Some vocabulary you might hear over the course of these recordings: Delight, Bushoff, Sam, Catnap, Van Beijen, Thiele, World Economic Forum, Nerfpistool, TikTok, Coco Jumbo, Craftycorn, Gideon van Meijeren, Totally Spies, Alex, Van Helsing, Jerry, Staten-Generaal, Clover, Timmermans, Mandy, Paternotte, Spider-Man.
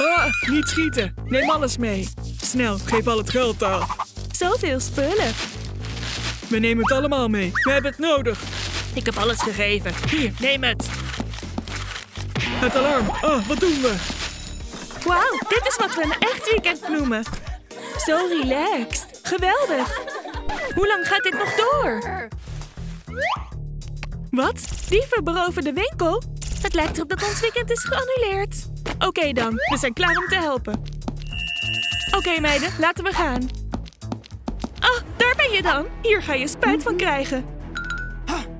Ah, niet schieten. Neem alles mee. Snel, geef al het geld af. Zoveel spullen. We nemen het allemaal mee. We hebben het nodig. Ik heb alles gegeven. Hier, neem het. Het alarm. Oh, wat doen we? Wauw, dit is wat we een echt weekend noemen. Zo relaxed. Geweldig. Hoe lang gaat dit nog door? Wat? Dieven beroven de winkel? Het lijkt erop dat ons weekend is geannuleerd. Oké dan, we zijn klaar om te helpen. Oké meiden, laten we gaan. Oh, daar ben je dan. Hier ga je spijt van krijgen.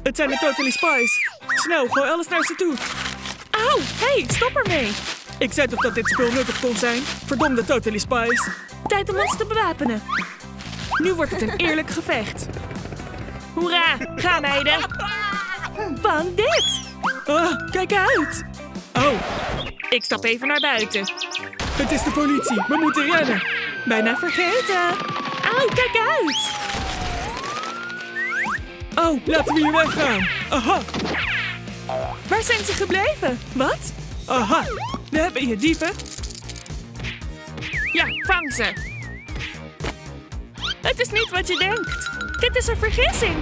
Het zijn de Totally Spies. Snel, gooi alles naar ze toe. Auw, hey, stop ermee. Ik zei toch dat dit spul nuttig kon zijn? Verdomde Totally Spies. Tijd om ons te bewapenen. Nu wordt het een eerlijk gevecht. Hoera, ga meiden. Bang dit. Oh, kijk uit. Oh. Ik stap even naar buiten. Het is de politie, we moeten rennen. Bijna vergeten. Auw, kijk uit. Oh, laten we hier weggaan. Aha. Waar zijn ze gebleven? Wat? Aha, we hebben je dieven. Ja, vang ze. Het is niet wat je denkt. Dit is een vergissing.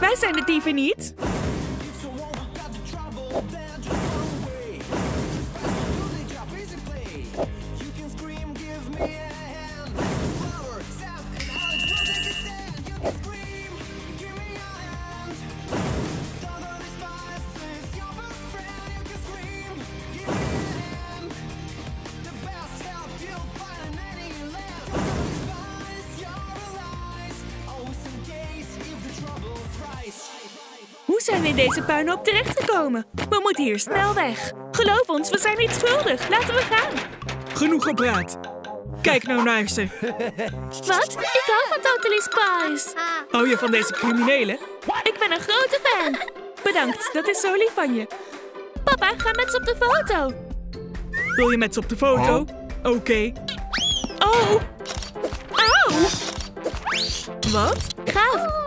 Wij zijn de dieven niet. Hoe zijn we in deze puinhoop terechtgekomen? We moeten hier snel weg. Geloof ons, we zijn niet schuldig. Laten we gaan. Genoeg gepraat. Kijk nou naar ze. Wat? Ik hou van Totally Spies. Hou je van deze criminelen? Ik ben een grote fan. Bedankt, dat is zo lief van je. Papa, ga met ze op de foto. Wil je met ze op de foto? Oké. Oh. Au. Wat? Gaaf.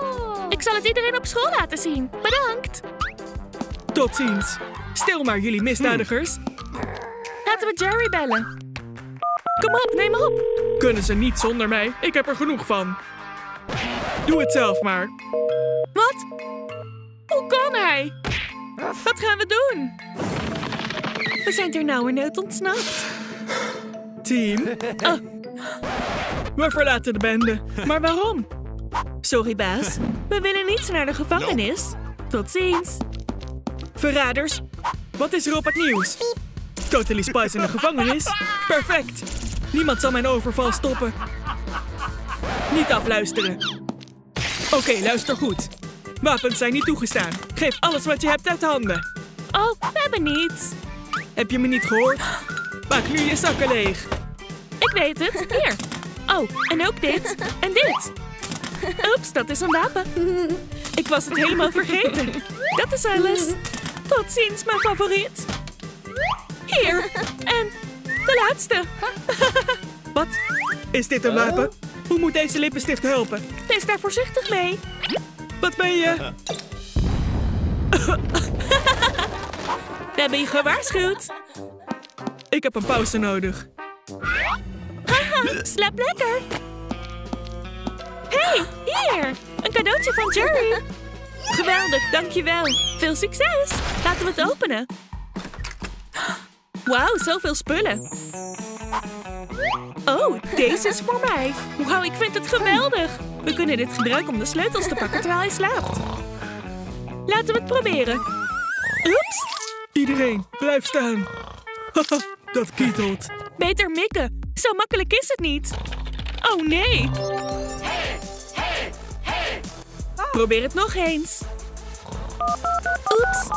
Ik zal het iedereen op school laten zien. Bedankt. Tot ziens. Stil maar, jullie misdadigers. Laten we Jerry bellen. Kom op, neem op. Kunnen ze niet zonder mij? Ik heb er genoeg van. Doe het zelf maar. Wat? Hoe kan hij? Wat gaan we doen? We zijn ternauwernood ontsnapt. Team? Oh. We verlaten de bende. Maar waarom? Sorry, baas. We willen niet naar de gevangenis. Tot ziens. Verraders, wat is er op het nieuws? Totally Spies in de gevangenis? Perfect. Niemand zal mijn overval stoppen. Niet afluisteren. Oké, luister goed. Wapens zijn niet toegestaan. Geef alles wat je hebt uit handen. Oh, we hebben niets. Heb je me niet gehoord? Maak nu je zakken leeg. Ik weet het. Hier. Oh, en ook dit. En dit. Oeps, dat is een wapen. Ik was het helemaal vergeten. Dat is alles. Tot ziens, mijn favoriet. Hier. En de laatste. Wat? Is dit een wapen? Hoe moet deze lippenstift helpen? Wees daar voorzichtig mee. Wat ben je? Daar ben je gewaarschuwd. Ik heb een pauze nodig. Haha, slaap lekker. Hey, hier! Een cadeautje van Jerry. Geweldig, dankjewel. Veel succes. Laten we het openen. Wauw, zoveel spullen. Oh, deze is voor mij. Wauw, ik vind het geweldig. We kunnen dit gebruiken om de sleutels te pakken terwijl hij slaapt. Laten we het proberen. Oeps. Iedereen, blijf staan. Dat kietelt. Beter mikken. Zo makkelijk is het niet. Oh, nee. Probeer het nog eens. Oeps,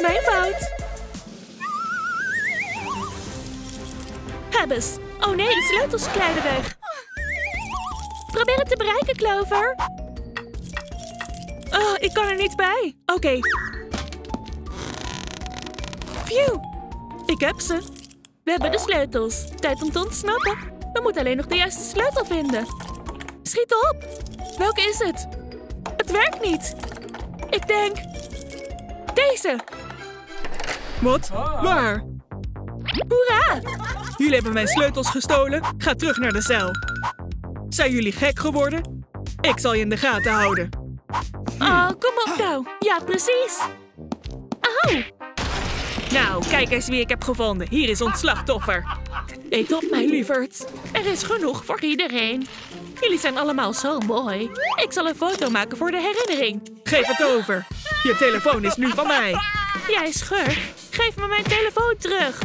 mijn fout. Hebbes. Oh nee, de sleutels glijden weg. Probeer het te bereiken, Clover. Oh, ik kan er niet bij. Oké. Phew. Ik heb ze. We hebben de sleutels. Tijd om te ontsnappen. We moeten alleen nog de juiste sleutel vinden. Schiet op. Welke is het? Het werkt niet. Ik denk... Deze. Wat? Waar? Hoera! Jullie hebben mijn sleutels gestolen. Ga terug naar de cel. Zijn jullie gek geworden? Ik zal je in de gaten houden. Oh, kom op nou. Ja, precies. Auw. Nou, kijk eens wie ik heb gevonden. Hier is ons slachtoffer. Eet op, mijn lieverd. Er is genoeg voor iedereen. Jullie zijn allemaal zo mooi. Ik zal een foto maken voor de herinnering. Geef het over. Je telefoon is nu van mij. Jij schurk. Geef me mijn telefoon terug.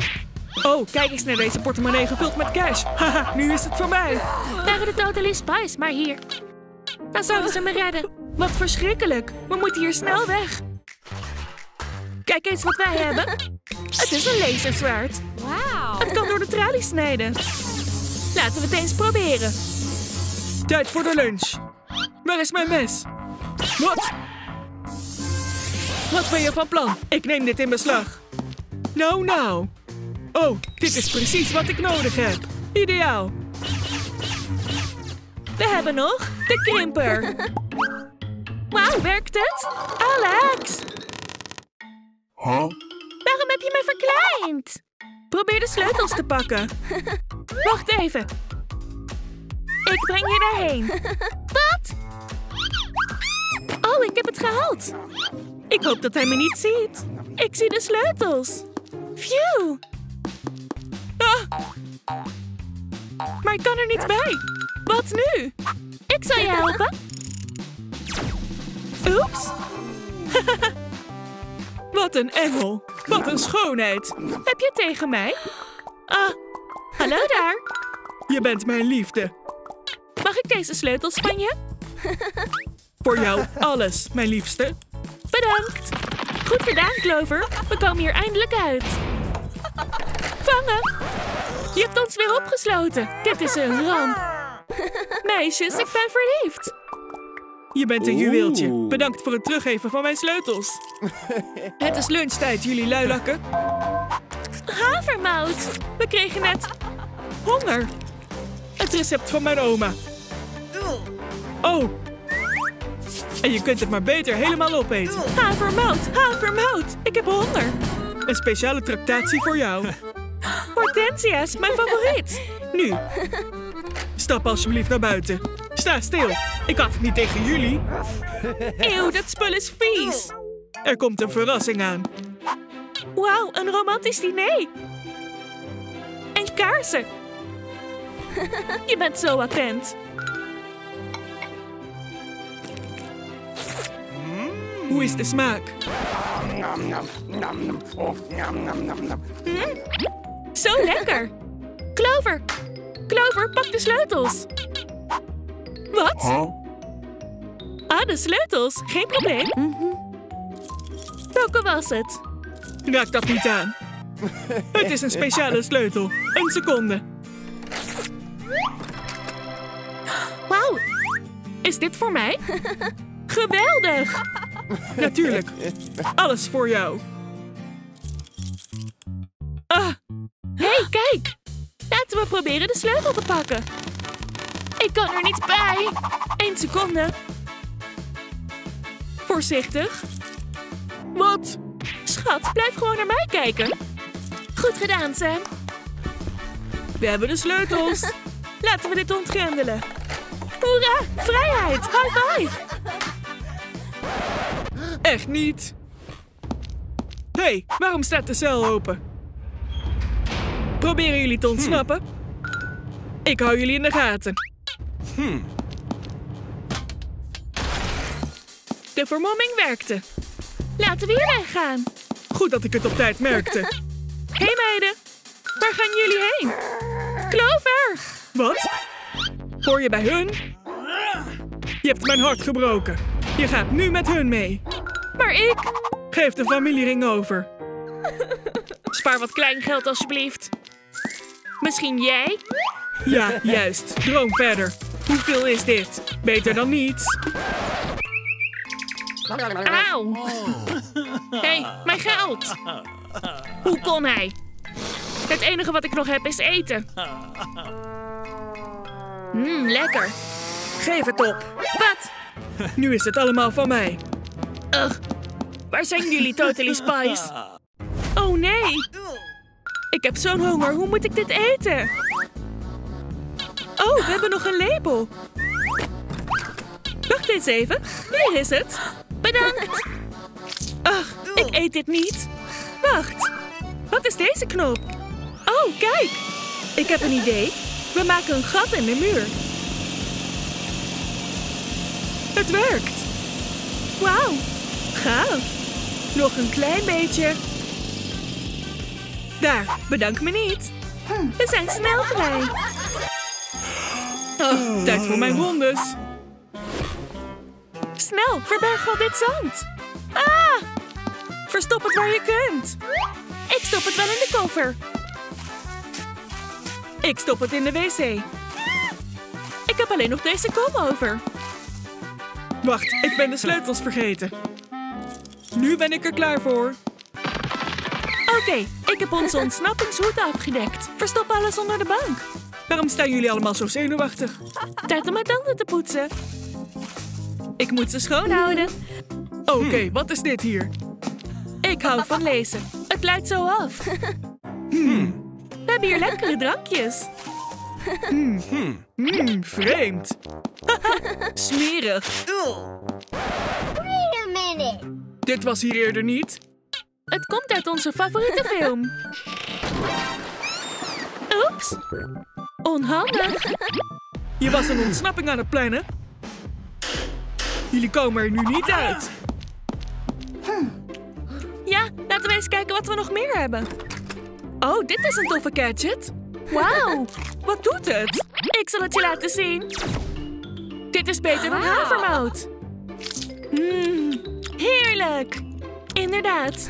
Oh, kijk eens naar deze portemonnee gevuld met cash. Haha, nu is het voor mij. Waren de Totally Spies maar hier. Dan zouden ze me redden. Wat verschrikkelijk. We moeten hier snel weg. Kijk eens wat wij hebben. Het is een laserzwaard. Wauw. Het kan door de tralies snijden. Laten we het eens proberen. Tijd voor de lunch. Waar is mijn mes? Wat? Wat ben je van plan? Ik neem dit in beslag. Nou, nou. Oh, dit is precies wat ik nodig heb. Ideaal. We hebben nog de krimper. Wauw, werkt het? Alex! Huh? Waarom heb je mij verkleind? Probeer de sleutels te pakken. Wacht even. Ik breng je daarheen. Wat? Oh, ik heb het gehaald. Ik hoop dat hij me niet ziet. Ik zie de sleutels. Phew. Ah. Maar ik kan er niet bij. Wat nu? Ik zal je helpen. Oeps. Wat een engel. Wat een schoonheid. Heb je tegen mij? Ah, hallo daar. Je bent mijn liefde. Mag ik deze sleutels van je? Voor jou alles, mijn liefste. Bedankt. Goed gedaan, Clover. We komen hier eindelijk uit. Vangen. Je hebt ons weer opgesloten. Dit is een ramp. Meisjes, ik ben verliefd. Je bent een juweeltje. Bedankt voor het teruggeven van mijn sleutels. Het is lunchtijd, jullie luilakken. Havermout. We kregen net honger. Het recept van mijn oma. Oh. En je kunt het maar beter helemaal opeten. Havermout, havermout. Ik heb honger. Een speciale tractatie voor jou. Hortensia's, mijn favoriet. Nu. Stap alsjeblieft naar buiten. Sta stil. Ik had het niet tegen jullie. Eeuw, dat spul is vies. Er komt een verrassing aan. Wauw, een romantisch diner. En kaarsen. Je bent zo attent. Hoe is de smaak? Zo lekker. Clover. Clover, pak de sleutels. Wat? Ah, de sleutels. Geen probleem. Welke was het? Raak dat niet aan. Het is een speciale sleutel. Een seconde. Wauw. Is dit voor mij? Geweldig. Natuurlijk. Alles voor jou. Ah. Hey, kijk. Laten we proberen de sleutel te pakken. Ik kan er niet bij. 1 seconde. Voorzichtig. Wat? Schat, blijf gewoon naar mij kijken. Goed gedaan, Sam. We hebben de sleutels. Laten we dit ontgrendelen. Hoera, vrijheid, high five. Echt niet. Hé, hey, waarom staat de cel open? Proberen jullie te ontsnappen? Ik hou jullie in de gaten. De vermomming werkte. Laten we hier weggaan. Goed dat ik het op tijd merkte. Hé hey meiden, waar gaan jullie heen? Clover! Wat? Hoor je bij hun? Je hebt mijn hart gebroken. Je gaat nu met hun mee. Maar ik... Geef de familiering over. Spaar wat kleingeld alsjeblieft. Misschien jij? Ja, juist. Droom verder. Hoeveel is dit? Beter dan niets. Auw. Hé, mijn geld. Hoe kon hij? Het enige wat ik nog heb is eten. Lekker. Geef het op. Wat? Nu is het allemaal van mij. Ugh. Waar zijn jullie Totally Spies? Oh nee. Ik heb zo'n honger. Hoe moet ik dit eten? Oh, we hebben nog een lepel. Wacht eens even. Hier is het. Bedankt. Ach, ik eet dit niet. Wacht. Wat is deze knop? Oh, kijk. Ik heb een idee. We maken een gat in de muur. Het werkt. Wauw. Gaaf. Nog een klein beetje. Daar, bedank me niet. We zijn snel vrij. Oh, tijd voor mijn rondes. Snel, verberg al dit zand. Ah! Verstop het waar je kunt. Ik stop het wel in de koffer. Ik stop het in de wc. Ik heb alleen nog deze kom over. Wacht, ik ben de sleutels vergeten. Nu ben ik er klaar voor. Oké, ik heb onze ontsnappingsroute afgedekt. Verstop alles onder de bank. Waarom staan jullie allemaal zo zenuwachtig? Tijd om mijn tanden te poetsen. Ik moet ze schoonhouden. Oké, wat is dit hier? Ik hou van lezen. Het leidt zo af. We hebben hier lekkere drankjes. Vreemd. Smerig. Wait a minute. Dit was hier eerder niet. Het komt uit onze favoriete film. Oeps. Onhandig. Je was een ontsnapping aan het plannen. Jullie komen er nu niet uit. Ja, laten we eens kijken wat we nog meer hebben. Oh, dit is een toffe gadget. Wauw, wat doet het? Ik zal het je laten zien. Dit is beter dan havermout. Heerlijk. Inderdaad.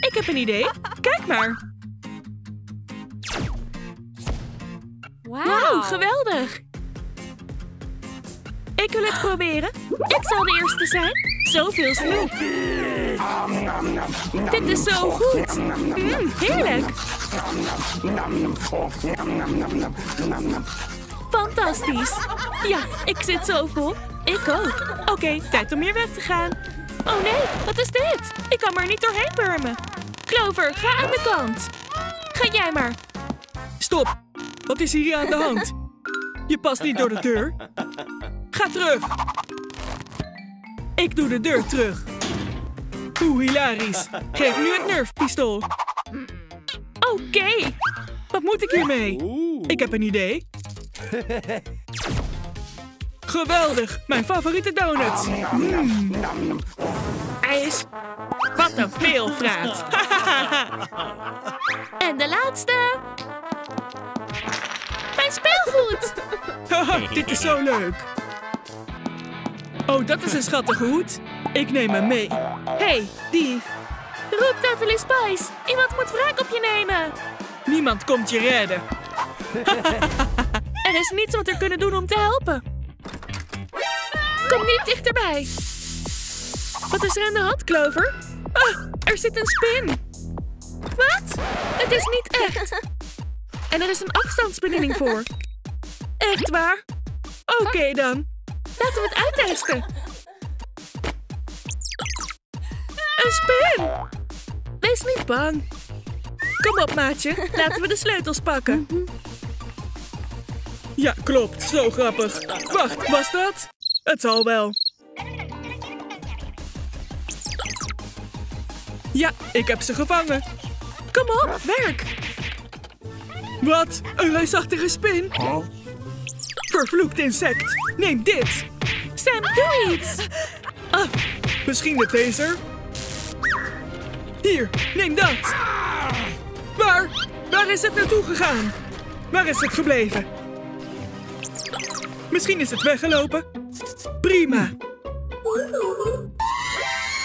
Ik heb een idee. Kijk maar. Wauw, geweldig. Ik wil het proberen. Ik zal de eerste zijn. Zoveel snoep. Dit is zo goed. Heerlijk. Fantastisch. Ja, ik zit zo vol. Ik ook. Oké, tijd om hier weg te gaan. Oh nee, wat is dit? Ik kan maar niet doorheen wurmen. Clover, ga aan de kant. Ga jij maar. Stop. Wat is hier aan de hand? Je past niet door de deur. Ga terug. Ik doe de deur terug. Oeh, hilarisch. Geef nu het nerfpistool. Oké. Wat moet ik hiermee? Ik heb een idee. Geweldig. Mijn favoriete donuts. IJs. Wat een veelvraat. En de laatste. Mijn speelgoed. Dit is zo leuk. Oh, dat is een schattige hoed. Ik neem hem mee. Hey, die. Roep Totally Spies. Iemand moet wraak op je nemen. Niemand komt je redden. Er is niets wat we kunnen doen om te helpen. Kom niet dichterbij. Wat is er aan de hand, Clover? Oh, er zit een spin. Wat? Het is niet echt. En er is een afstandsbediening voor. Echt waar? Oké dan. Laten we het uittesten. Een spin! Wees niet bang. Kom op, maatje. Laten we de sleutels pakken. Ja, klopt. Zo grappig. Wacht, was dat? Het zal wel. Ja, ik heb ze gevangen. Kom op, werk! Wat? Een reusachtige spin? Vervloekt insect. Neem dit. Sam, doe iets. Ah, misschien de taser? Hier, neem dat. Waar is het naartoe gegaan? Waar is het gebleven? Misschien is het weggelopen. Prima.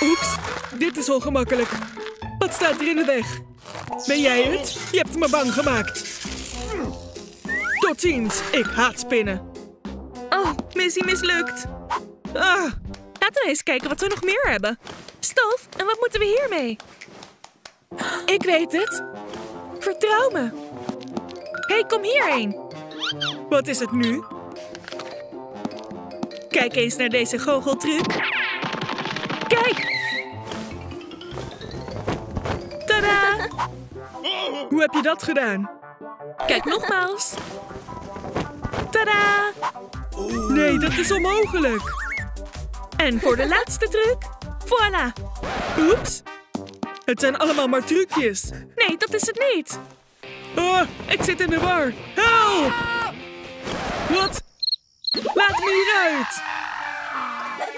Oeps, dit is ongemakkelijk. Wat staat er in de weg? Ben jij het? Je hebt me bang gemaakt. Tot ziens, ik haat spinnen. Oh, missie mislukt. Ah. Laten we eens kijken wat we nog meer hebben. Stof, en wat moeten we hiermee? Ik weet het. Vertrouw me. Hé, kom hierheen. Wat is het nu? Kijk eens naar deze goocheltruc. Kijk. Tada. heb je dat gedaan? Kijk nogmaals. Tadaa! Nee, dat is onmogelijk. En voor de laatste truc. Voilà. Oeps. Het zijn allemaal maar trucjes. Nee, dat is het niet. Oh, ik zit in de war. Help! Wat? Laat me hieruit.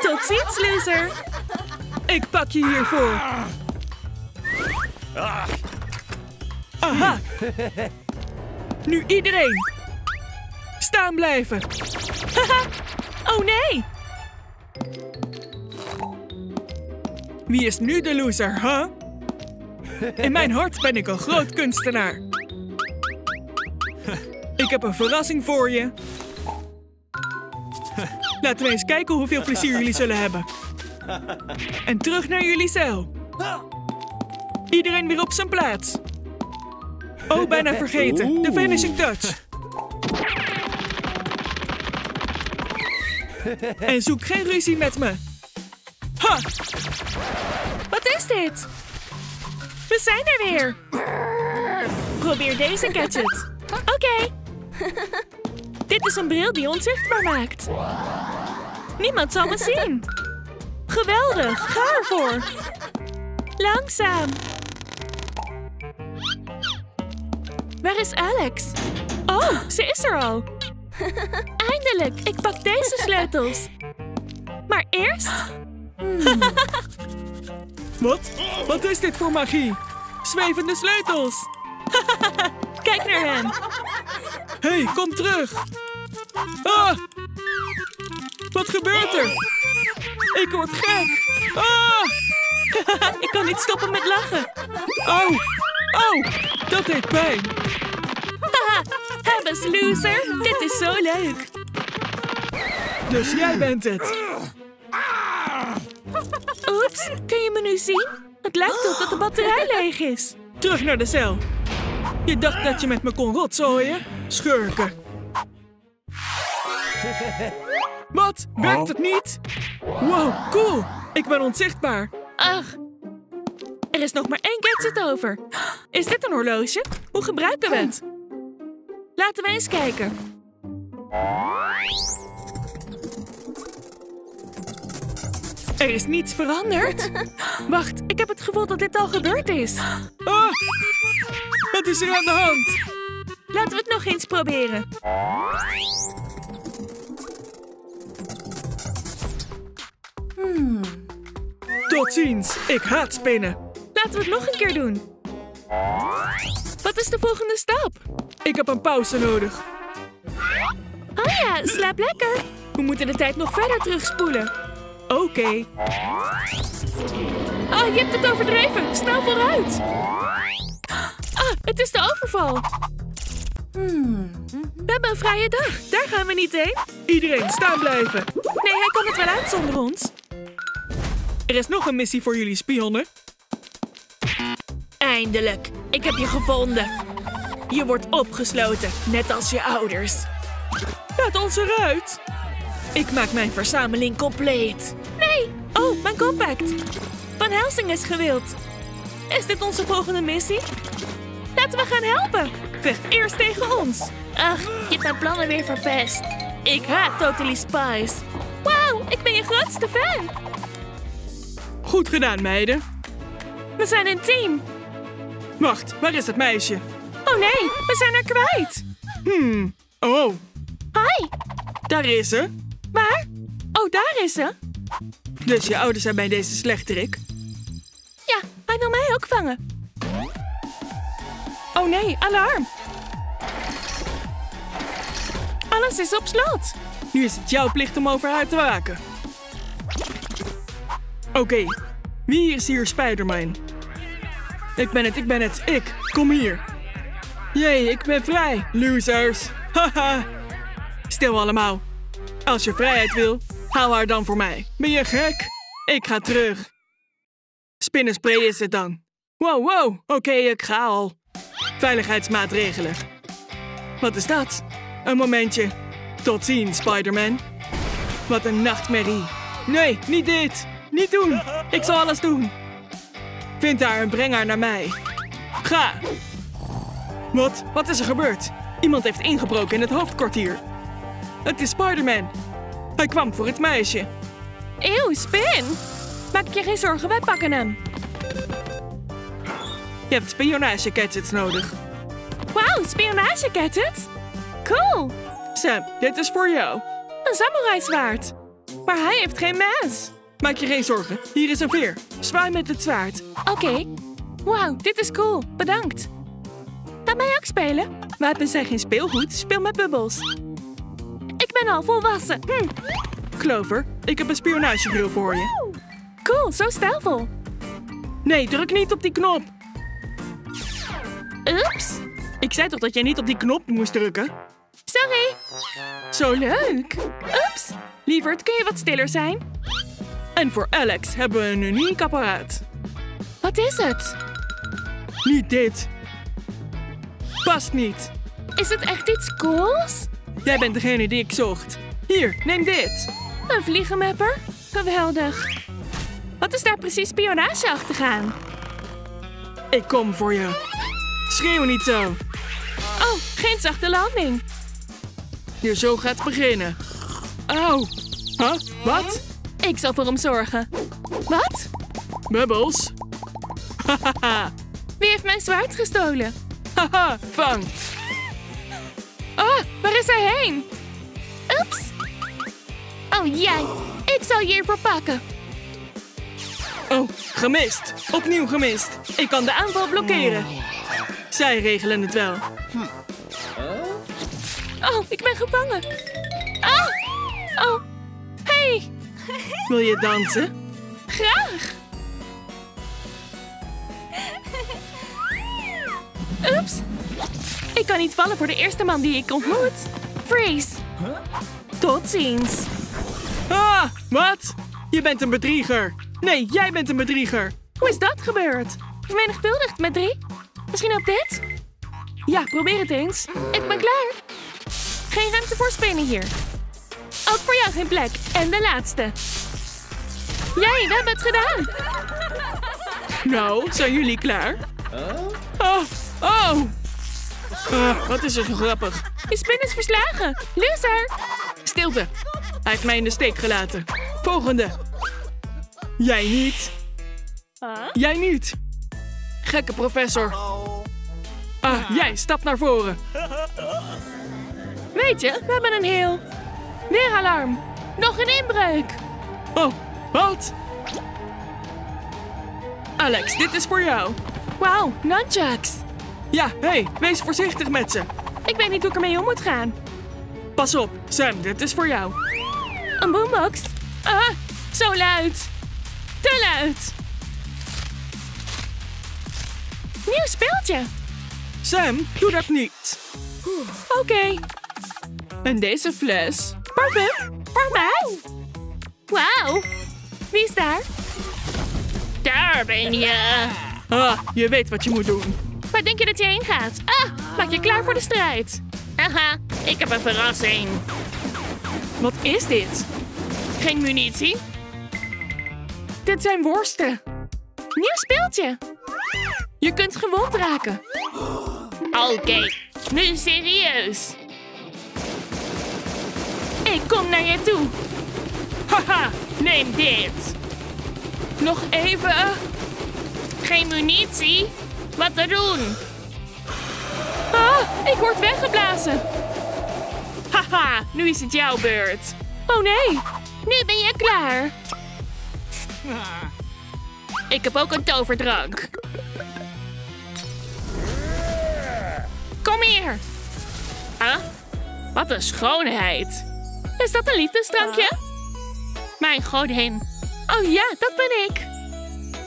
Tot ziens, loser. Ik pak je hiervoor. Aha. Nu iedereen. Staan blijven. Haha. Oh nee. Wie is nu de loser, huh? In mijn hart ben ik een groot kunstenaar. Ik heb een verrassing voor je. Laten we eens kijken hoeveel plezier jullie zullen hebben. En terug naar jullie cel. Iedereen weer op zijn plaats. Oh, bijna vergeten. De finishing touch. En zoek geen ruzie met me. Ha! Wat is dit? We zijn er weer. Probeer deze gadget. Oké. Dit is een bril die onzichtbaar maakt. Niemand zal me zien. Geweldig, ga ervoor. Langzaam. Waar is Alex? Oh, ze is er al. Eindelijk, ik pak deze sleutels. Maar eerst... Wat? Wat is dit voor magie? Zwevende sleutels. Kijk naar hem. Hé, kom terug. Ah! Wat gebeurt er? Ik word gek. Ah! Ik kan niet stoppen met lachen. Oh, oh, dat deed pijn. Haha, hebbes loser. Dit is zo leuk. Dus jij bent het. Oeps, kun je me nu zien? Het lijkt erop dat de batterij leeg is. Terug naar de cel. Je dacht dat je met me kon rotzooien? Schurken. Wat? Werkt het niet? Wow, cool. Ik ben onzichtbaar. Ach, er is nog maar één gadget over. Is dit een horloge? Hoe gebruiken we het? Laten we eens kijken. Er is niets veranderd. Wacht, ik heb het gevoel dat dit al gebeurd is. Ah, wat is er aan de hand? Laten we het nog eens proberen. Tot ziens, ik haat spinnen. Laten we het nog een keer doen. Wat is de volgende stap? Ik heb een pauze nodig. Oh ja, slaap lekker. We moeten de tijd nog verder terugspoelen. Oké. Oh, je hebt het overdreven. Snel vooruit. Ah, het is de overval. We hebben een vrije dag. Daar gaan we niet heen. Iedereen, staan blijven. Nee, hij kan het wel uit zonder ons. Er is nog een missie voor jullie spionnen. Eindelijk. Ik heb je gevonden. Je wordt opgesloten, net als je ouders. Laat ons eruit. Ik maak mijn verzameling compleet. Nee. Oh, mijn compact. Van Helsing is gewild. Is dit onze volgende missie? Laten we gaan helpen. Vecht eerst tegen ons. Ach, je hebt mijn plannen weer verpest. Ik haat Totally Spies. Wauw, ik ben je grootste fan. Goed gedaan, meiden. We zijn een team. Wacht, waar is het meisje? Oh nee, we zijn haar kwijt. Oh. Hi. Daar is ze. Waar? Oh, daar is ze. Dus je ouders zijn bij deze slechterik? Ja, hij wil mij ook vangen. Oh nee, alarm. Alles is op slot. Nu is het jouw plicht om over haar te waken. Oké, wie is hier Spider-Man? Ik ben het, ik ben het. Ik, kom hier. Jee, ik ben vrij. Losers. Haha. Stil allemaal. Als je vrijheid wil, haal haar dan voor mij. Ben je gek? Ik ga terug. Spinnenspray is het dan. Wow, wow. Oké, ik ga al. Veiligheidsmaatregelen. Wat is dat? Een momentje. Tot ziens, Spider-Man. Wat een nachtmerrie. Nee, niet dit. Niet doen. Ik zal alles doen. Vind haar en breng haar naar mij. Ga. Wat? Wat is er gebeurd? Iemand heeft ingebroken in het hoofdkwartier. Het is Spider-Man. Hij kwam voor het meisje. Eeuw, Spin! Maak je geen zorgen, wij pakken hem. Je hebt spionage-gadgets nodig. Wauw, spionage-gadgets? Cool! Sam, dit is voor jou. Een samurai-zwaard. Maar hij heeft geen mes. Maak je geen zorgen, hier is een veer. Zwaai met het zwaard. Oké. Wauw, dit is cool. Bedankt. Laat mij ook spelen. Wapens zijn geen speelgoed, speel met bubbels. Ik ben al volwassen. Clover, ik heb een spionagebril voor je. Cool, zo stijlvol. Nee, druk niet op die knop. Oeps. Ik zei toch dat jij niet op die knop moest drukken? Sorry. Zo leuk. Oeps. Lieverd, kun je wat stiller zijn? En voor Alex hebben we een uniek apparaat. Wat is het? Niet dit. Past niet. Is het echt iets cools? Jij bent degene die ik zocht. Hier, neem dit. Een vliegenmapper? Geweldig. Wat is daar precies spionage achter gaan? Ik kom voor je. Schreeuw niet zo. Oh, geen zachte landing. Je zo gaat beginnen. Oh. Huh? Wat? Ik zal voor hem zorgen. Wat? Bubbles. Hahaha. Wie heeft mijn zwaard gestolen? Haha, vang. Oh, waar is hij heen? Oeps. Oh, jij. Ik zal je hiervoor pakken. Oh, gemist. Opnieuw gemist. Ik kan de aanval blokkeren. Zij regelen het wel. Oh, ik ben gevangen. Ah! Oh, hey. Wil je dansen? Graag. Oeps. Ik kan niet vallen voor de eerste man die ik ontmoet. Freeze. Tot ziens. Ah, wat? Je bent een bedrieger. Nee, jij bent een bedrieger. Hoe is dat gebeurd? Vermenigvuldigd met 3? Misschien op dit? Ja, probeer het eens. Ik ben klaar. Geen ruimte voor spinnen hier. Ook voor jou geen plek. En de laatste. Jij, we hebben het gedaan. Nou, zijn jullie klaar? Oh, oh. Wat is er zo grappig? Die spin is verslagen. Loser. Stilte. Hij heeft mij in de steek gelaten. Volgende. Jij niet. Jij niet. Gekke professor. Ah, jij stapt naar voren. Weet je, we hebben een heel... Weeralarm. Nog een inbreuk. Oh, wat? Alex, dit is voor jou. Wauw, nunchucks. Ja, hey, wees voorzichtig met ze. Ik weet niet hoe ik ermee om moet gaan. Pas op, Sam, dit is voor jou. Een boombox? Ah, zo luid. Te luid. Nieuw speeltje. Sam, doe dat niet. Oké. En deze fles. Perfect. Voor mij. Wauw. Wie is daar? Daar ben je. Ah, je weet wat je moet doen. Waar denk je dat je heen gaat? Ah, maak je klaar voor de strijd. Haha, ik heb een verrassing. Wat is dit? Geen munitie? Dit zijn worsten. Nieuw speeltje. Je kunt gewond raken. Oké, nu serieus. Ik kom naar je toe. Haha, neem dit. Nog even. Geen munitie? Wat te doen? Ah, ik word weggeblazen. Haha, nu is het jouw beurt. Oh nee, nu ben je klaar. Ik heb ook een toverdrank. Kom hier. Ah, wat een schoonheid. Is dat een liefdesdrankje? Mijn godin. Oh ja, dat ben ik.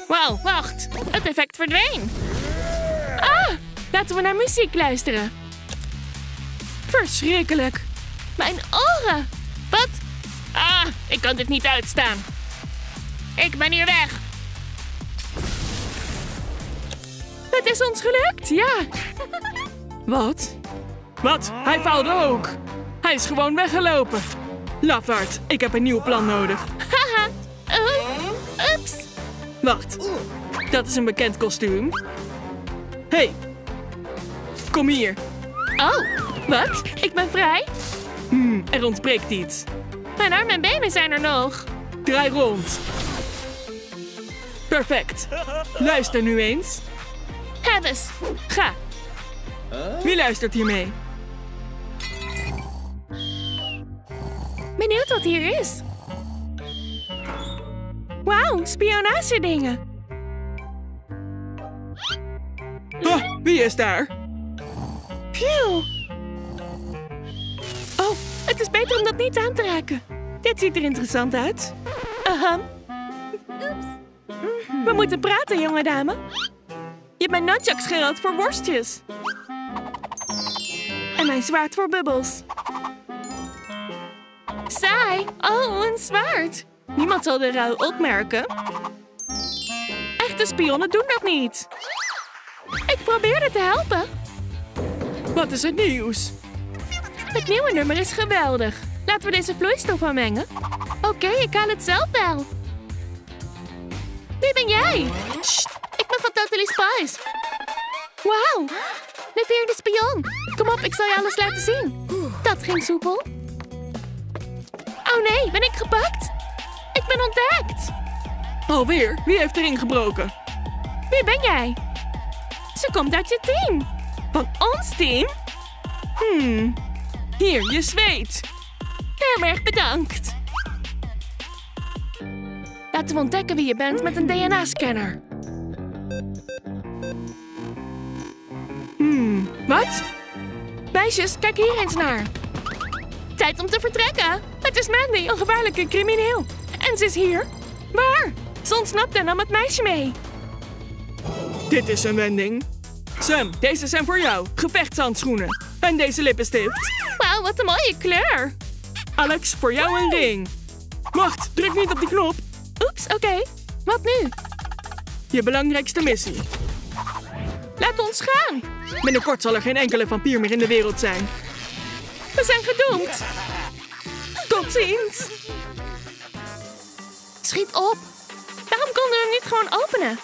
Wauw, wacht. Het effect verdween. Ah, laten we naar muziek luisteren. Verschrikkelijk. Mijn oren. Wat? Ah, ik kan dit niet uitstaan. Ik ben hier weg. Het is ons gelukt, ja. Wat? Wat? Hij faalde ook. Hij is gewoon weggelopen. Lafaard, ik heb een nieuw plan nodig. Haha. Oeps. Wacht. Dat is een bekend kostuum. Hé. Kom hier. Oh, wat? Ik ben vrij? Er ontbreekt iets. Mijn armen en benen zijn er nog. Draai rond. Perfect. Luister nu eens. Hebbes. Ga. Wie luistert hiermee? Benieuwd wat hier is. Wauw, spionage dingen. Ah, wie is daar? Phew. Oh, het is beter om dat niet aan te raken. Dit ziet er interessant uit. Oeps. We moeten praten, jonge dame. Je hebt mijn nunchucks geruild voor worstjes. En mijn zwaard voor bubbels. Saai. Oh, een zwaard. Niemand zal de ruil opmerken. Echte spionnen doen dat niet. Ik probeerde te helpen. Wat is het nieuws? Het nieuwe nummer is geweldig. Laten we deze vloeistof aanmengen. Oké, ik haal het zelf wel. Wie ben jij? Sst, ik ben van Totally Spies. Wauw, de vierde spion. Kom op, ik zal je alles laten zien. Dat ging soepel. Oh nee, ben ik gepakt? Ik ben ontdekt. Alweer? Wie heeft erin gebroken? Wie ben jij? Ze komt uit je team. Van ons team? Hier, je zweet. Heel erg bedankt. Laten we ontdekken wie je bent met een DNA-scanner. Wat? Meisjes, kijk hier eens naar. Tijd om te vertrekken. Het is Mandy, een gevaarlijke crimineel. En ze is hier. Waar? Ze ontsnapte en nam het meisje mee. Dit is een wending. Sam, deze zijn voor jou. Gevechtshandschoenen. En deze lippenstift. Wauw, wat een mooie kleur. Alex, voor jou een ring. Wacht, druk niet op die knop. Oeps, oké. Wat nu? Je belangrijkste missie. Laat ons gaan. Binnenkort zal er geen enkele vampier meer in de wereld zijn. We zijn gedoemd. Tot ziens. Schiet op. Waarom konden we hem niet gewoon openen?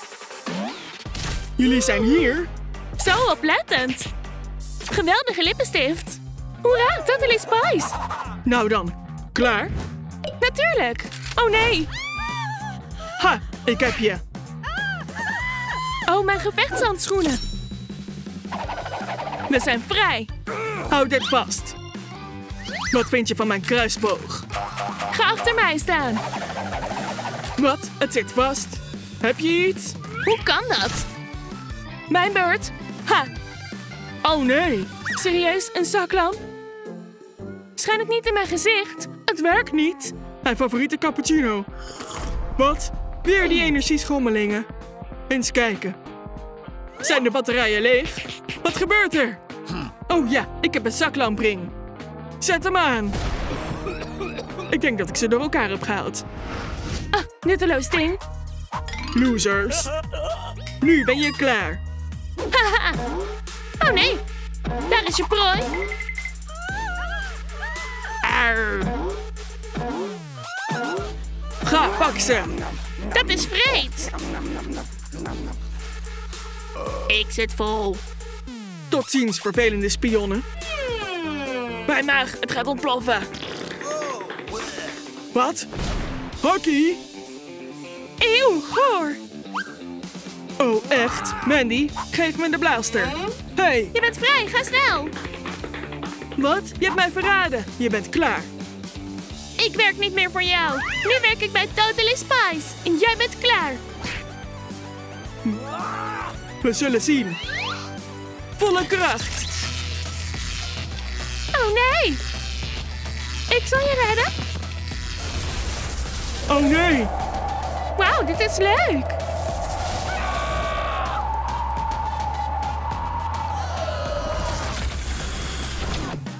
Jullie zijn hier. Zo oplettend. Geweldige lippenstift. Hoera, Totally Spies. Nou dan, klaar? Natuurlijk. Oh nee. Ha, ik heb je. Oh, mijn gevechtshandschoenen. We zijn vrij. Houd dit vast. Wat vind je van mijn kruisboog? Ga achter mij staan. Wat? Het zit vast. Heb je iets? Hoe kan dat? Mijn beurt. Ha. Oh nee. Serieus, een zaklamp? Schijn het niet in mijn gezicht. Het werkt niet. Mijn favoriete cappuccino. Wat? Weer die energieschommelingen. Eens kijken. Zijn de batterijen leeg? Wat gebeurt er? Oh ja, ik heb een zaklampring. Zet hem aan. Ik denk dat ik ze door elkaar heb gehaald. Ah, nutteloos ding. Losers. Nu ben je klaar. Haha. Oh nee. Daar is je prooi. Arr. Ga, pak ze. Dat is vreed. Ik zit vol. Tot ziens, vervelende spionnen. Mijn maag, het gaat ontploffen. Wat? Hockey? Eeuw, goor. Oh, echt? Mandy, geef me de blaaster. Hey. Je bent vrij, ga snel. Wat? Je hebt mij verraden. Je bent klaar. Ik werk niet meer voor jou. Nu werk ik bij Totally Spies. En jij bent klaar. We zullen zien. Volle kracht. Oh nee. Ik zal je redden. Oh nee. Wauw, dit is leuk.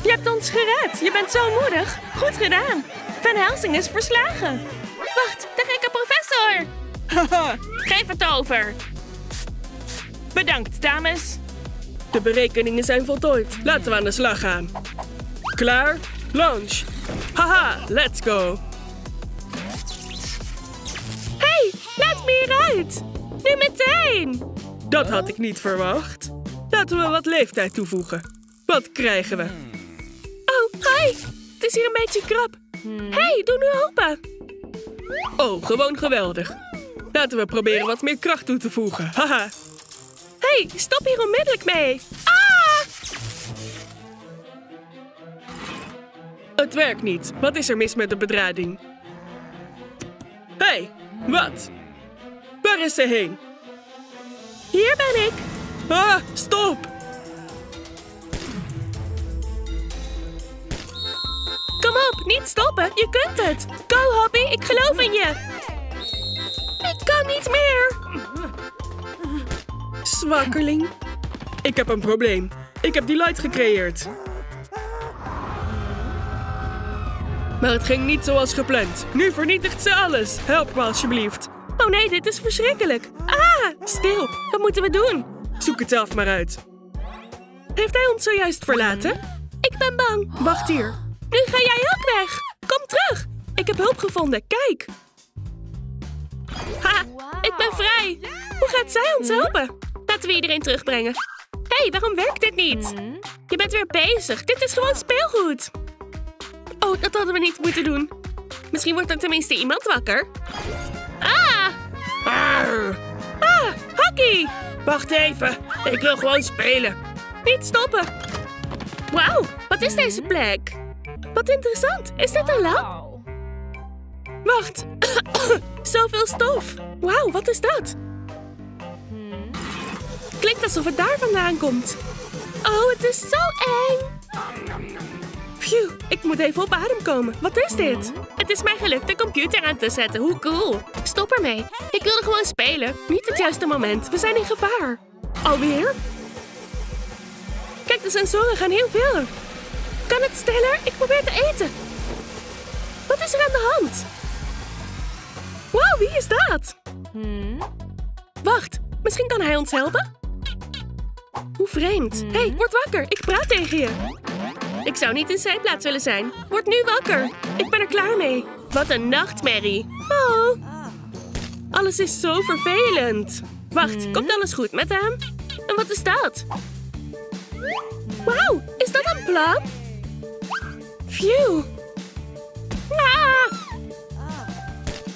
Je hebt ons gered. Je bent zo moedig. Goed gedaan. Van Helsing is verslagen. Wacht, de gekke professor. Haha. Geef het over. Bedankt, dames. De berekeningen zijn voltooid. Laten we aan de slag gaan. Klaar? Launch. Haha, let's go. Hey, laat me hieruit. Nu meteen. Dat had ik niet verwacht. Laten we wat leeftijd toevoegen. Wat krijgen we? Oh, hi! Het is hier een beetje krap. Hey, doe nu open. Oh, gewoon geweldig. Laten we proberen wat meer kracht toe te voegen. Haha. Hey, stop hier onmiddellijk mee. Ah! Het werkt niet. Wat is er mis met de bedrading? Hey, wat? Waar is ze heen? Hier ben ik. Ah, stop! Kom op, niet stoppen. Je kunt het. Go, Hoppy. Ik geloof in je. Ik kan niet meer. Zwakkeling. Ik heb een probleem. Ik heb Delight gecreëerd. Maar het ging niet zoals gepland. Nu vernietigt ze alles. Help me alsjeblieft. Oh nee, dit is verschrikkelijk. Ah, stil. Wat moeten we doen? Zoek het zelf maar uit. Heeft hij ons zojuist verlaten? Ik ben bang. Wacht hier. Nu ga jij ook weg. Kom terug. Ik heb hulp gevonden. Kijk. Ha, ik ben vrij. Hoe gaat zij ons helpen? Laten we iedereen terugbrengen. Hé, hey, waarom werkt dit niet? Je bent weer bezig. Dit is gewoon speelgoed. Oh, dat hadden we niet moeten doen. Misschien wordt er tenminste iemand wakker. Ah! Ah, hockey! Wacht even. Ik wil gewoon spelen. Niet stoppen. Wauw, wat is deze plek? Wat interessant. Is dit een lab? Wacht. Zoveel stof. Wauw, wat is dat? Klinkt alsof het daar vandaan komt. Oh, het is zo eng. Phew, ik moet even op adem komen. Wat is dit? Het is mij gelukt de computer aan te zetten. Hoe cool. Stop ermee. Ik wilde gewoon spelen. Niet het juiste moment. We zijn in gevaar. Alweer? Kijk, de sensoren gaan heel veel. Kan het sneller? Ik probeer te eten. Wat is er aan de hand? Wow, wie is dat? Wacht, misschien kan hij ons helpen? Hoe vreemd. Hé, hey, word wakker. Ik praat tegen je. Ik zou niet in zijn plaats willen zijn. Word nu wakker. Ik ben er klaar mee. Wat een nachtmerrie. Oh. Alles is zo vervelend. Wacht, komt alles goed met hem? En wat is dat? Wauw, is dat een plan? Phew. Ah.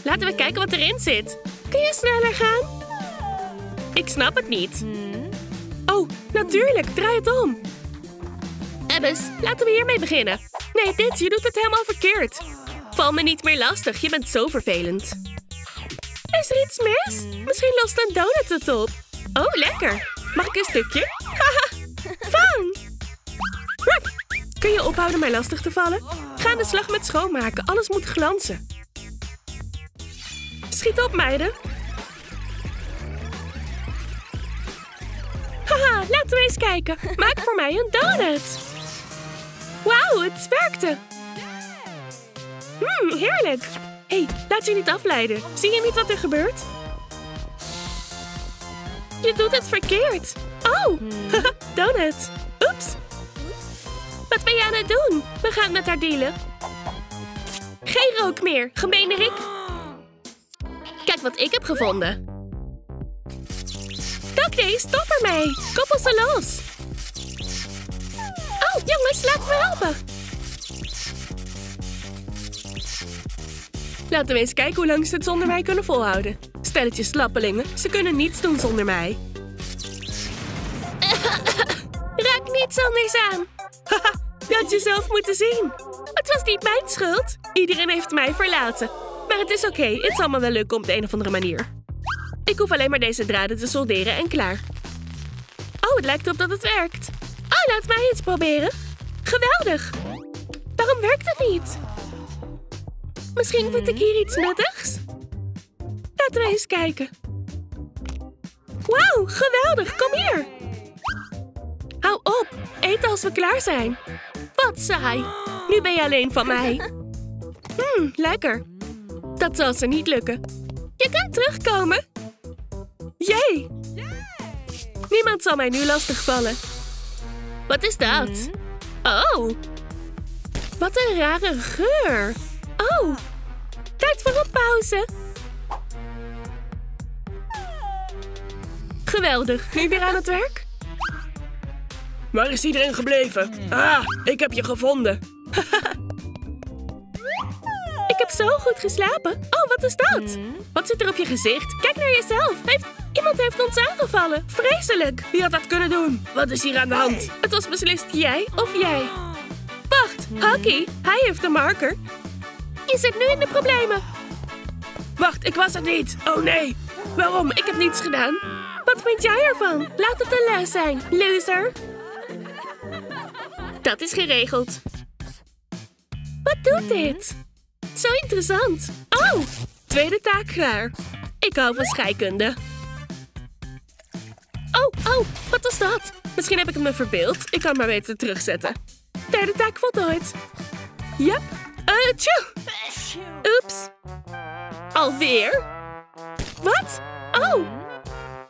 Laten we kijken wat erin zit. Kun je sneller gaan? Ik snap het niet. Oh, natuurlijk. Draai het om. Ebbes, laten we hiermee beginnen. Nee, dit. Je doet het helemaal verkeerd. Val me niet meer lastig. Je bent zo vervelend. Is er iets mis? Misschien lost een donut het op. Oh, lekker. Mag ik een stukje? Haha. Van! Kun je ophouden mij lastig te vallen? Ga aan de slag met schoonmaken. Alles moet glanzen. Schiet op, meiden. Haha, laten we eens kijken. Maak voor mij een donut. Wauw, het werkte. Heerlijk. Hé, laat je niet afleiden. Zie je niet wat er gebeurt? Je doet het verkeerd. Oh, donut. Oeps. Wat ben je aan het doen? We gaan met haar dealen. Geen rook meer, gemene Rick. Kijk wat ik heb gevonden. Oké, stop ermee. Koppel ze los. Oh, jongens, laten we helpen. Laten we eens kijken hoe lang ze het zonder mij kunnen volhouden. Stelletjes slappelingen, ze kunnen niets doen zonder mij. Raak niets anders aan. Haha, je had jezelf moeten zien. Het was niet mijn schuld. Iedereen heeft mij verlaten. Maar het is oké, het zal me wel lukken op de een of andere manier. Ik hoef alleen maar deze draden te solderen en klaar. Oh, het lijkt op dat het werkt. Oh, laat mij eens proberen. Geweldig. Waarom werkt het niet? Misschien vind ik hier iets nuttigs? Laten we eens kijken. Wauw, geweldig. Kom hier. Hou op. Eet als we klaar zijn. Wat saai. Nu ben je alleen van mij. Lekker. Dat zal ze niet lukken. Je kunt terugkomen. Jee! Niemand zal mij nu lastigvallen. Wat is dat? Oh! Wat een rare geur. Oh! Tijd voor een pauze. Geweldig. Nu weer aan het werk? Waar is iedereen gebleven? Ah, ik heb je gevonden. Ik heb zo goed geslapen. Oh, wat is dat? Wat zit er op je gezicht? Kijk naar jezelf. Iemand heeft ons aangevallen. Vreselijk. Wie had dat kunnen doen? Wat is hier aan de hand? Het was beslist jij of jij. Wacht, Haki. Hij heeft de marker. Je zit nu in de problemen. Wacht, ik was het niet. Oh nee. Waarom? Ik heb niets gedaan. Wat vind jij ervan? Laat het een les zijn, loser. Dat is geregeld. Wat doet dit? Zo interessant. Oh, tweede taak klaar. Ik hou van scheikunde. Oh, wat was dat? Misschien heb ik het me verbeeld. Ik kan maar beter terugzetten. Derde taak voltooid. Yep. Tjoe. Oeps. Alweer? Wat? Oh.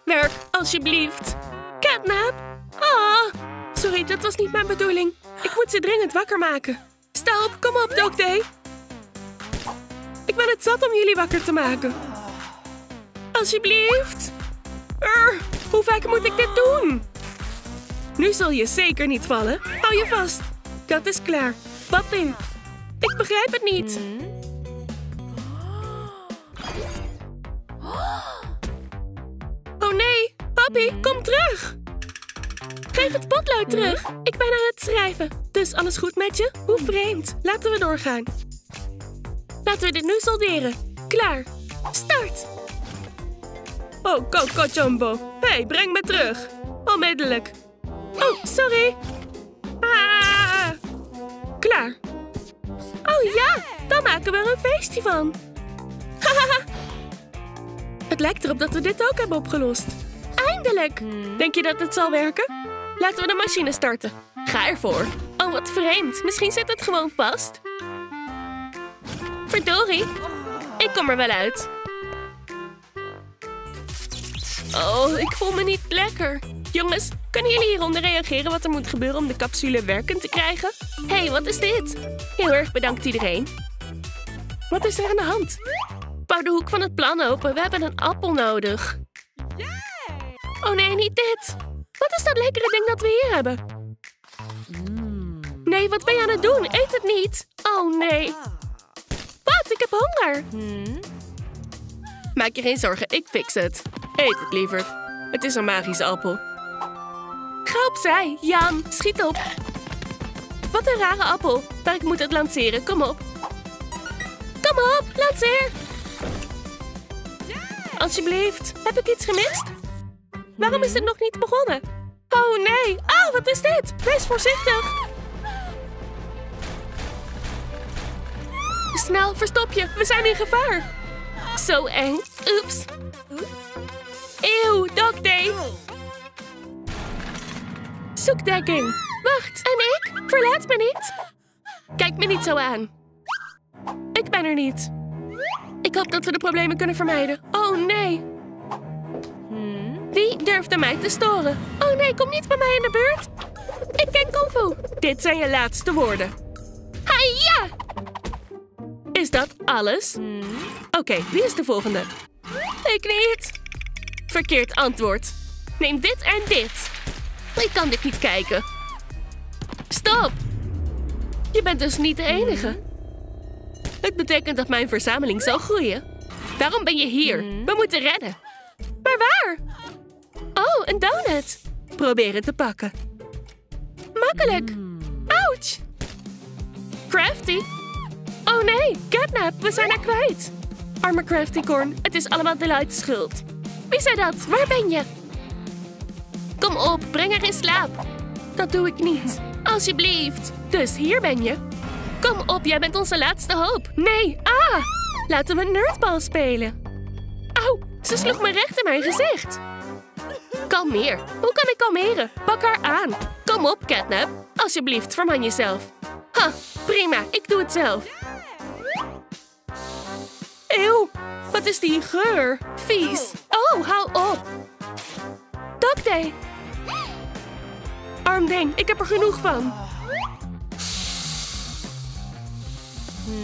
Werk, alsjeblieft. Catnap. Oh. Sorry, dat was niet mijn bedoeling. Ik moet ze dringend wakker maken. Sta op, kom op, Dokter. Ik ben het zat om jullie wakker te maken. Alsjeblieft. Hoe vaak moet ik dit doen? Nu zal je zeker niet vallen. Hou je vast. Dat is klaar. Wat in? Ik begrijp het niet. Oh nee. Papi, kom terug. Geef het potlood terug. Ik ben aan het schrijven. Dus alles goed met je? Hoe vreemd. Laten we doorgaan. Laten we dit nu solderen. Klaar. Start. Oh, Coco Jumbo. Hey, breng me terug. Onmiddellijk. Oh, sorry. Ah. Klaar. Oh ja, dan maken we er een feestje van. Het lijkt erop dat we dit ook hebben opgelost. Eindelijk. Denk je dat het zal werken? Laten we de machine starten. Ga ervoor. Oh, wat vreemd. Misschien zit het gewoon vast. Verdorie. Ik kom er wel uit. Oh, ik voel me niet lekker. Jongens, kunnen jullie hieronder reageren wat er moet gebeuren om de capsule werkend te krijgen? Hé, wat is dit? Heel erg bedankt iedereen. Wat is er aan de hand? Bouw de hoek van het plan open. We hebben een appel nodig. Oh nee, niet dit. Wat is dat lekkere ding dat we hier hebben? Nee, wat ben je aan het doen? Eet het niet. Oh nee. Wat? Ik heb honger. Maak je geen zorgen, ik fix het. Eet het liever. Het is een magische appel. Ga opzij, Jan. Schiet op. Wat een rare appel. Maar ik moet het lanceren. Kom op. Kom op, lanceer. Alsjeblieft. Heb ik iets gemist? Waarom is het nog niet begonnen? Oh nee. Ah, wat is dit? Wees voorzichtig. Snel, verstop je. We zijn in gevaar. Zo eng. Oeps. Eeuw, Dog Day. Zoekdekking. Wacht, en ik? Verlaat me niet. Kijk me niet zo aan. Ik ben er niet. Ik hoop dat we de problemen kunnen vermijden. Oh, nee. Wie durfde mij te storen? Oh, nee, kom niet bij mij in de buurt. Ik ken kung fu. Dit zijn je laatste woorden. Hiya! Is dat alles? Oké, wie is de volgende? Ik niet. Verkeerd antwoord. Neem dit en dit. Ik kan dit niet kijken. Stop! Je bent dus niet de enige. Het betekent dat mijn verzameling zal groeien. Daarom ben je hier. We moeten redden. Maar waar? Oh, een donut. Probeer het te pakken. Makkelijk. Ouch! Crafty. Oh nee, Catnap, we zijn haar kwijt. Arme Craftycorn, het is allemaal Delight's schuld. Wie zei dat? Waar ben je? Kom op, breng haar in slaap. Dat doe ik niet. Alsjeblieft. Dus hier ben je. Kom op, jij bent onze laatste hoop. Nee, ah. Laten we nerdbal spelen. Auw, ze sloeg me recht in mijn gezicht. Kalmeer. Hoe kan ik kalmeren? Pak haar aan. Kom op, Catnap. Alsjeblieft, verman jezelf. Ha, prima. Ik doe het zelf. Eeuw, wat is die geur? Vies. Oh, hou op. Dokter. Arm ding, ik heb er genoeg van.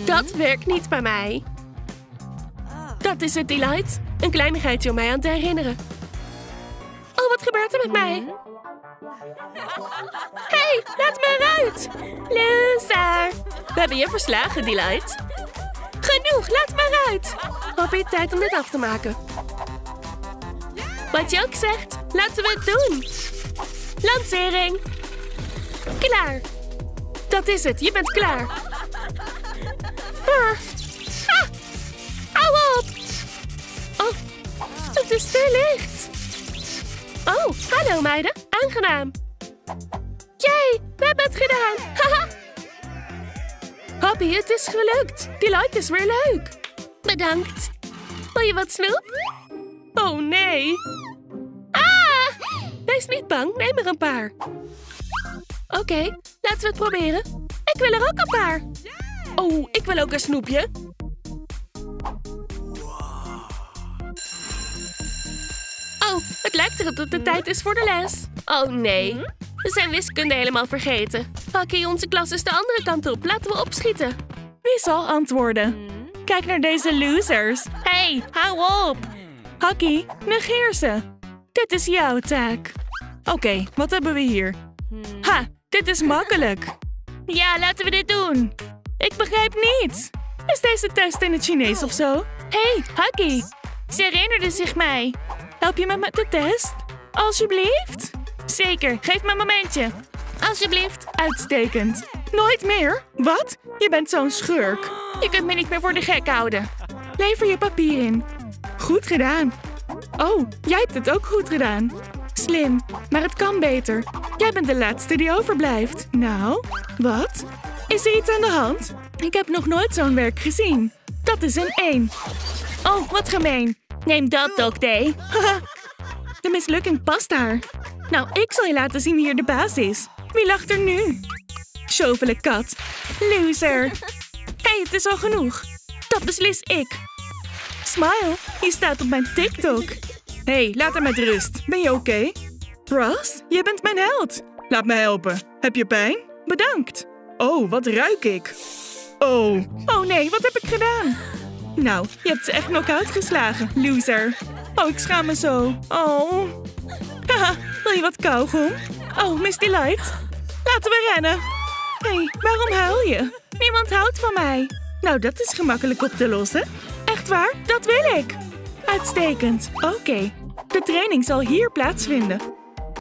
Dat werkt niet bij mij. Dat is het, Delight. Een kleinigheidje om mij aan te herinneren. Oh, wat gebeurt er met mij? Hey, laat me eruit! Loser! We hebben je verslagen, Delight. Genoeg, laat me eruit! Probeer tijd om dit af te maken. Wat je ook zegt, laten we het doen. Lancering. Klaar. Dat is het, je bent klaar. Ah. Ah. Hou op. Oh, het is te licht. Oh, hallo meiden. Aangenaam. Jee, we hebben het gedaan. Haha. Hoppie, het is gelukt. Delight is weer leuk. Bedankt. Wil je wat snoep? Oh nee. Ah! Wees niet bang, neem er een paar. Oké, laten we het proberen. Ik wil er ook een paar. Oh, ik wil ook een snoepje. Oh, het lijkt erop dat het tijd is voor de les. Oh nee, we zijn wiskunde helemaal vergeten. Oké, onze klas is de andere kant op. Laten we opschieten. Wie zal antwoorden? Kijk naar deze losers. Hey, hou op. Hakkie, negeer ze. Dit is jouw taak. Oké, wat hebben we hier? Ha, dit is makkelijk. Ja, laten we dit doen. Ik begrijp niets. Is deze test in het Chinees of zo? Hey, Hakkie. Ze herinnerde zich mij. Help je me met de test? Alsjeblieft. Zeker, geef me een momentje. Alsjeblieft. Uitstekend. Nooit meer? Wat? Je bent zo'n schurk. Je kunt me niet meer voor de gek houden. Lever je papier in. Goed gedaan. Oh, jij hebt het ook goed gedaan. Slim, maar het kan beter. Jij bent de laatste die overblijft. Nou, wat? Is er iets aan de hand? Ik heb nog nooit zo'n werk gezien. Dat is een 1. Oh, wat gemeen. Neem dat ook, Day. De mislukking past haar. Nou, ik zal je laten zien wie hier de baas is. Wie lacht er nu? Sjovele kat. Loser. Hé, het is al genoeg. Dat beslis ik. Smile, je staat op mijn TikTok. Hé, laat hem met rust. Ben je oké? Ross, je bent mijn held. Laat me helpen. Heb je pijn? Bedankt. Oh, wat ruik ik. Oh. Oh nee, wat heb ik gedaan? Nou, je hebt ze echt knock-out geslagen, loser. Oh, ik schaam me zo. Oh. Haha, wil je wat kauwgom? Oh, Miss Delight. Laten we rennen. Hé, waarom huil je? Niemand houdt van mij. Nou, dat is gemakkelijk op te lossen. Echt waar? Dat wil ik. Uitstekend. Oké, de training zal hier plaatsvinden.